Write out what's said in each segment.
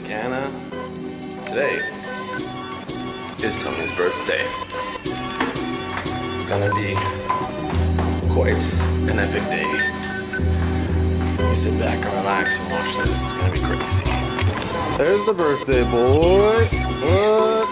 Punta Cana. Today is Tony's birthday. It's gonna be quite an epic day. You sit back and relax and watch this. It's gonna be crazy. There's the birthday boy. What?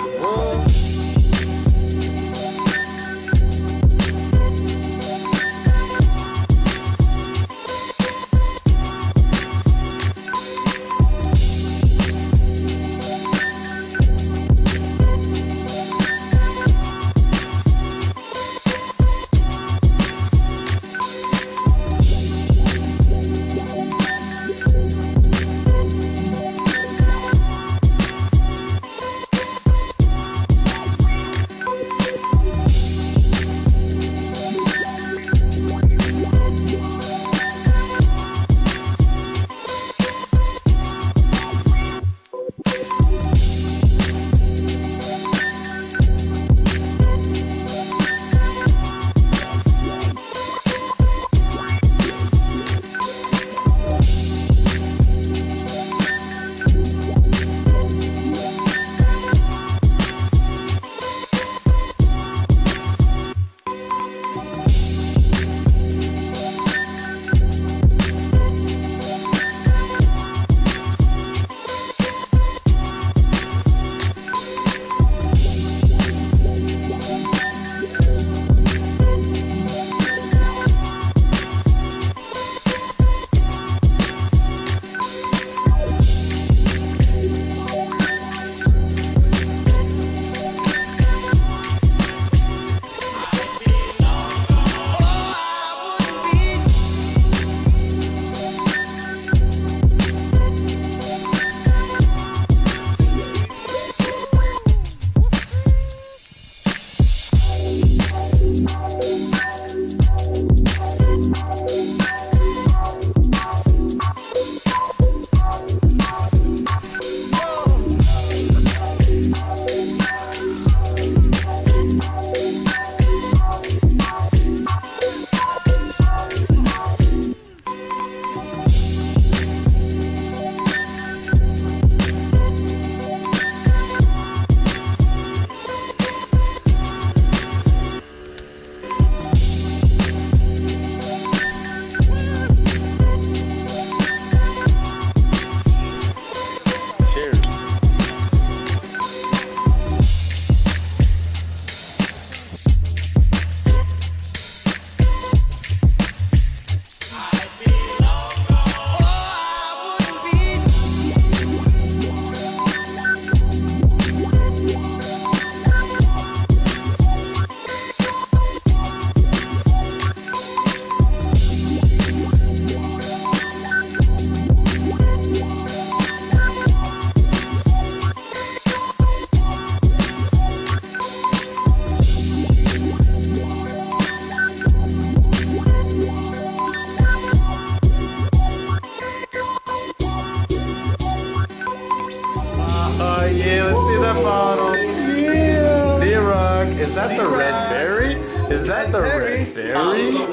Yeah, let's see that bottle. Yeah. Ciroc, is that the red berry? Is that the red berry?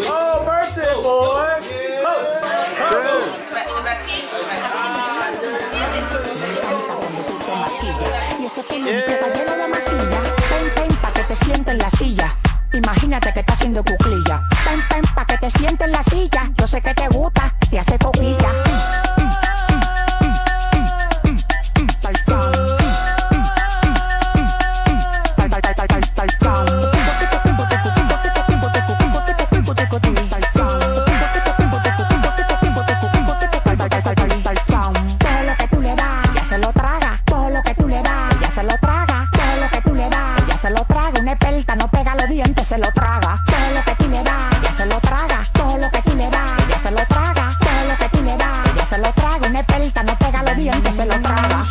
Oh, birthday boy! Yeah. Oh. Se lo traga, todo lo que tú le das, ella se lo traga, todo lo que tú le das, ella se lo traga, todo lo que tú le das, ella se lo traga, una pelta no pega los dientes, se lo traga.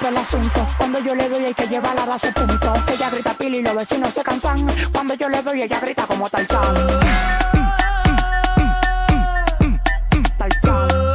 El asunto, cuando yo le doy hay que llevarla a ese punto. Ella grita pila y los vecinos se cansan. Cuando yo le doy ella grita como Tarzán. Tarzán.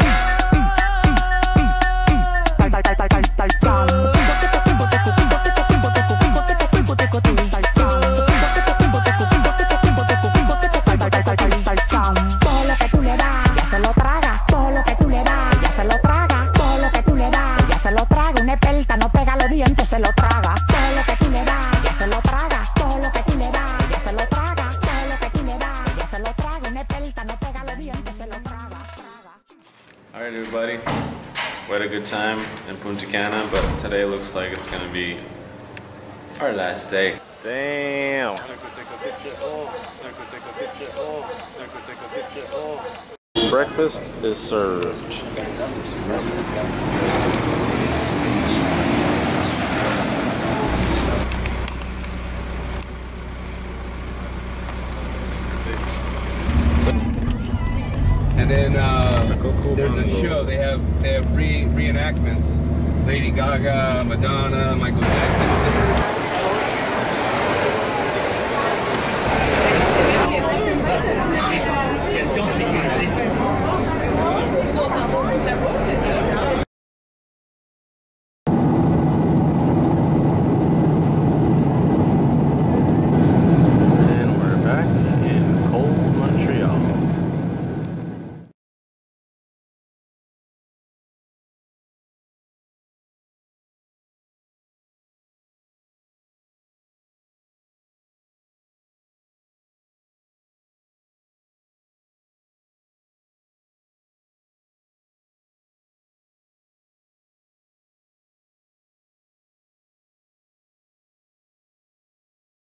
Alright everybody, we had a good time in Punta Cana, but today looks like it's gonna be our last day. Damn! Breakfast is served. And then there's a show. They have reenactments. Lady Gaga, Madonna, Michael Jackson.